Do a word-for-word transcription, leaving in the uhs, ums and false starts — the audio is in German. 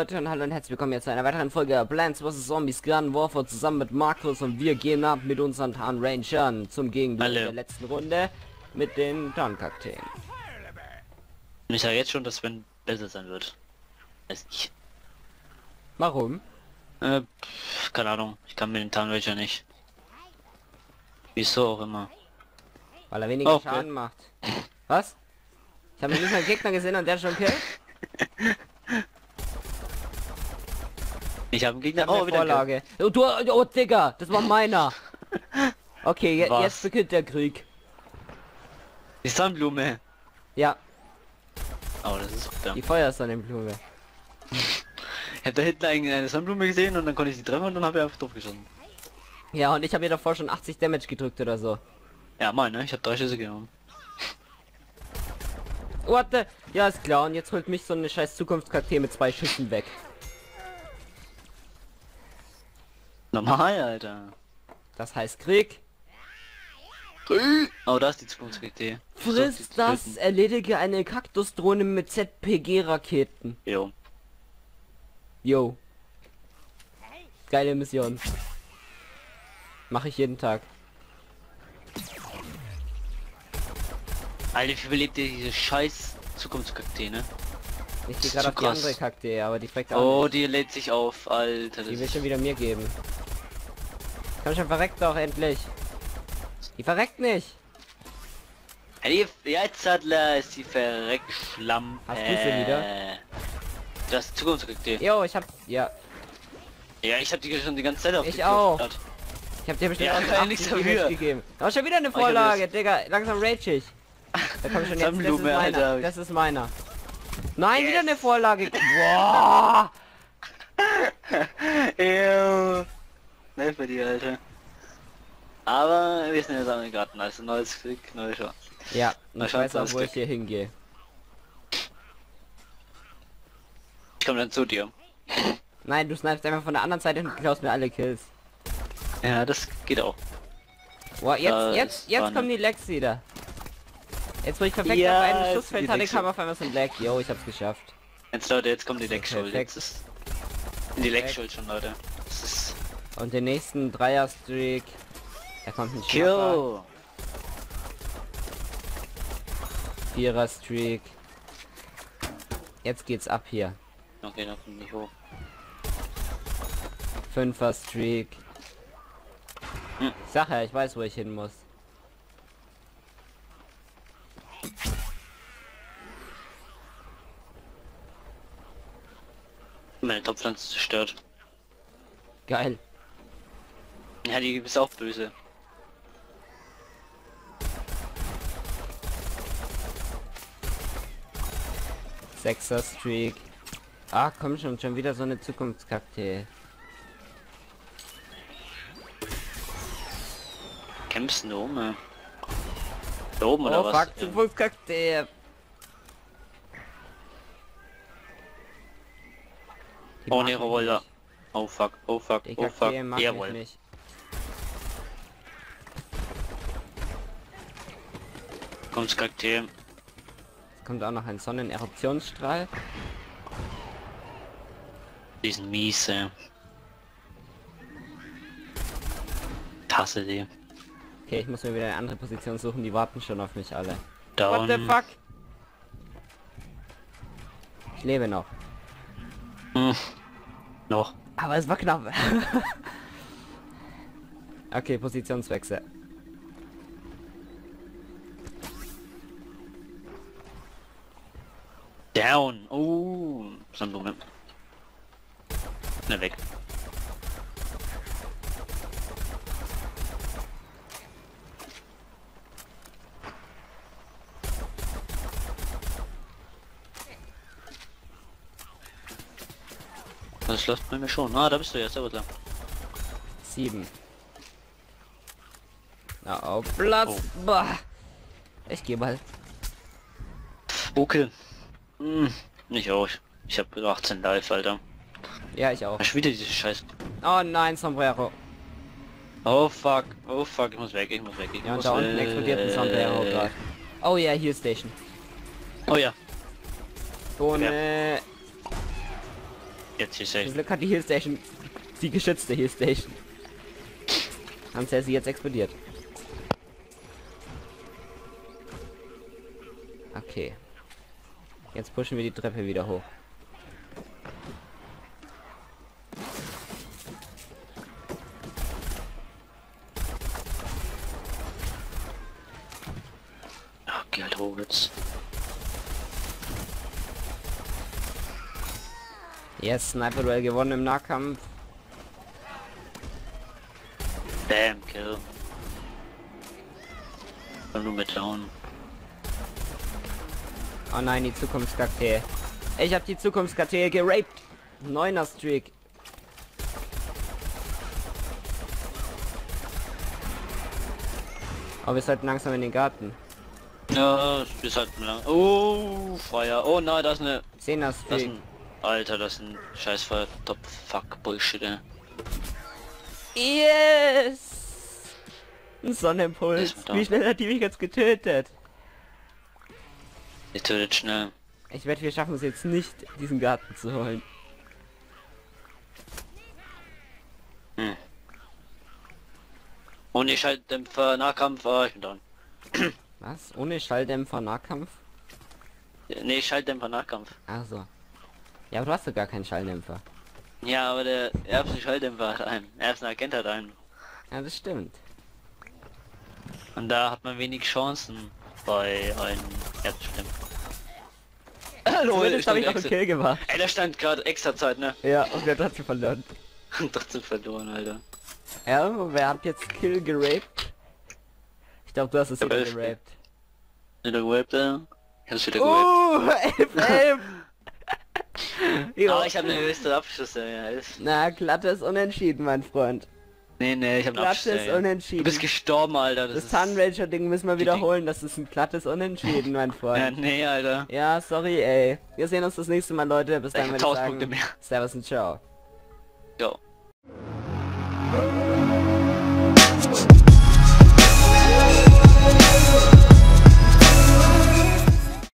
Leute und hallo und herzlich willkommen jetzt zu einer weiteren Folge Plants versus. Zombies Garden Warfare zusammen mit Markus, und wir gehen ab mit unseren Tan Rangern zum Gegenduell der letzten Runde mit den Tarnkaktus. Ich sage jetzt schon, dass wenn besser sein wird. Weiß nicht. Warum? Äh, pff, keine Ahnung. Ich kann mit den Tan Ranger nicht. Wieso auch immer. Weil er weniger okay. Schaden macht. Was? Ich habe nicht mal einen Gegner gesehen und der schon killt? Ich habe einen Gegner, oh, wieder Vorlage. Oh, du, oh, Digga, das war meiner. Okay, je, jetzt beginnt der Krieg. Die Sonnenblume. Ja. Oh, das ist verdammt. Die Feuersonnenblume. Ich habe da hinten eine Sonnenblume gesehen und dann konnte ich sie treffen und dann habe ich einfach drauf geschossen. Ja, und ich habe mir davor schon achtzig Damage gedrückt oder so. Ja, mein, ne? Ich habe drei Schüsse genommen. What the? Ja, ist klar, und jetzt holt mich so eine scheiß Zukunftskarte mit zwei Schüssen weg. Normal, Alter. Das heißt Krieg. Krieg. Oh, da ist die Zukunftskarte. Frisst das, erledige eine Kaktus-Drohne mit Z P G-Raketen. Jo. Jo. Geile Mission. Mache ich jeden Tag. Alter, wie überlebt ihr diese scheiß Zukunftskakteen, ne? Ich geh gerade auf die andere Kakteen, aber die freckt auch. Oh, die lädt sich auf, Alter. Die will schon wieder mir geben. Komm schon, verreckt doch endlich. Die verreckt nicht. Jetzt hat ist die verreckt Schlamm. Hast du sie wieder? Das Zukunftskakteen. Jo, ich hab... Ja. Ja, ich hab die schon die ganze Zeit auf. Ich auch. Ich hab dir bestimmt auch nichts dafür gegeben. Da war schon wieder eine Vorlage, Digga. Langsam rage ich. Da komm schon jetzt, das ist meiner, das ist meiner. Nein, yes. Wieder eine Vorlage. Boah. Ew. Nein, für die, Alter. Aber wir sind jetzt am Garten, also neues Glück, neue Chance. Ja, neue ich Chance, weiß auch, wo Glück. Ich hier hingehe. Ich komm dann zu dir. Nein, du snipest einfach von der anderen Seite und klaust mir alle Kills. Ja, das geht auch. Boah, jetzt, das jetzt, jetzt kommen die Lags wieder. Jetzt, wo ich perfekt ja, auf einen Schussfeld hatte, kam auf einmal so ein Black. Yo, ich hab's geschafft. Jetzt, Leute, jetzt kommt die Leckschuld. Jetzt ist die Leckschuld schon, Leute. Das ist und den nächsten Dreier-Streak. Da kommt ein Kill. Vierer-Streak. Jetzt geht's ab hier. Okay, da kommt nicht hoch. Fünfer-Streak. Hm. Ich sag ja, ich weiß, wo ich hin muss. Meine Topfpflanze zerstört. Geil. Ja, die ist auch böse. Sechser Streak. Ah, komm schon, schon wieder so eine Zukunftskarte. Kämpfst du um, ey. Da oben, oh, oder was? Fuck, Zukunftskarte. Die oh ne, Roller. Oh fuck, oh fuck, die oh fuck, jawohl. Nicht. Kommt's Kakteen. Es kommt auch noch ein Sonneneruptionsstrahl. Die sind miese. Tasse die. Okay, ich muss mir wieder eine andere Position suchen, die warten schon auf mich alle. Down. What the fuck? Ich lebe noch. Hm. Noch. Aber es war knapp. Okay, Positionswechsel. Down. Oh, so ein Moment. Na weg. Das läuft bei mir schon. Ah, da bist du jetzt, aber klar. Sieben. Na, auf Platz. Oh. Bah. Ich geh mal. Okay. Hm, nicht auch. Ich hab achtzehn live, Alter. Ja, ich auch. Ich wieder diese Scheiße. Oh nein, Sombrero. Oh fuck. Oh fuck, ich muss weg, ich muss weg. Ich ja, muss und da unten äh, explodiert ein Sombrero äh, gerade. Oh ja, yeah, Heal Station. Oh ja. Ohne. Jetzt hier safe. Zum Glück hat die Heal Station, die geschützte Heal Station. Sonst hätte sie jetzt explodiert. Okay. Jetzt pushen wir die Treppe wieder hoch. Ach, geh halt hoch jetzt. Yes, Sniper-Duell gewonnen im Nahkampf. Bam, kill. Kann nur mit down. Oh nein, die Zukunftskarte. Ich habe die Zukunftskarte geraped. Neuner Streak. Aber oh, wir sollten langsam in den Garten. Ja, wir sollten lang. Oh, Feuer. Oh nein, das ist eine. Zehner Streak. Alter, das ist ein scheiß Feuer. Top fuck Bullshit. Ey. Yes! Ein Sonnenimpuls. Wie schnell hat die mich jetzt getötet? Ihr tötet schnell. Ich wette, wir schaffen es jetzt nicht, diesen Garten zu holen. Hm. Ohne Schalldämpfer Nahkampf war ich dann. Was? Ohne Schalldämpfer Nahkampf? Ja, nee, Schalldämpfer Nahkampf. Ach so. Ja, aber du hast doch gar keinen Schalldämpfer. Ja, aber der erste Schalldämpfer hat einen. Er ist ein Agent hat einen. Ja, das stimmt. Und da hat man wenig Chancen bei einem Erdschalldämpfer. Hallo, jetzt habe ich noch einen Kill gemacht. Ey, da stand gerade extra Zeit, ne? Ja, und wir haben trotzdem verloren. Trotzdem verloren, Alter. Ja, wer hat jetzt Kill geraped? Ich glaube, du hast es wieder geraped. Wieder geraped, Alter? Ich hab's wieder geraped. Uh, elf elf! Ja, oh, ich habe eine höchste Abschluss. Ja. Na, glattes Unentschieden, mein Freund. Nee, nee, ich habe einen Abschluss. Glattes Unentschieden. Du bist gestorben, Alter. Das, das Tan Ranger Ding müssen wir wiederholen. Das ist ein glattes Unentschieden, mein Freund. Ja, nee, Alter. Ja, sorry, ey. Wir sehen uns das nächste Mal, Leute. Bis dann, wenn ich tausend Punkte mehr. Servus und ciao. Ciao.